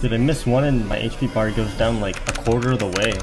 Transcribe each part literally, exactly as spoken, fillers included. Dude, I miss one and my H P bar goes down like a quarter of the way.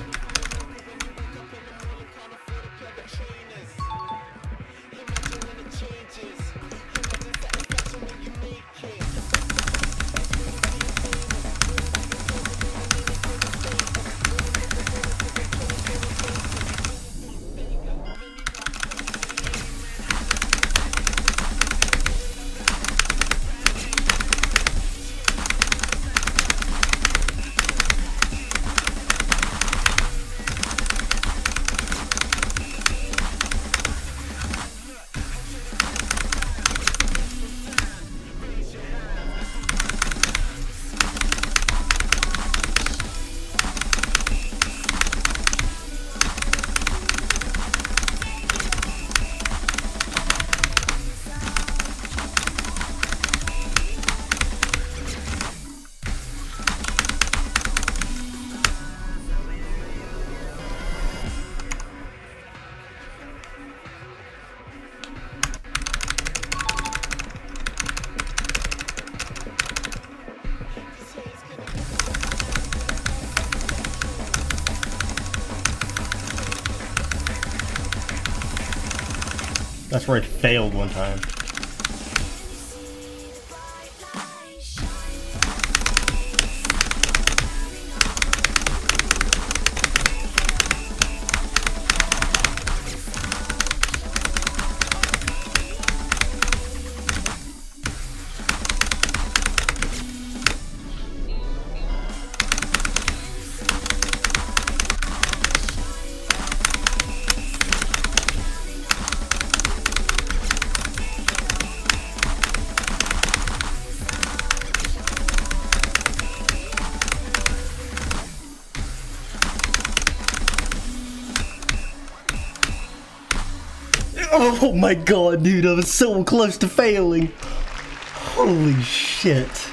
That's where it failed one time. Oh my god, dude, I was so close to failing. Holy shit.